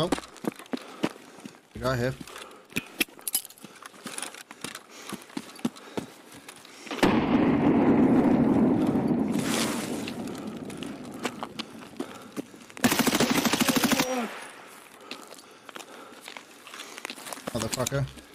Oh. The guy here. Motherfucker.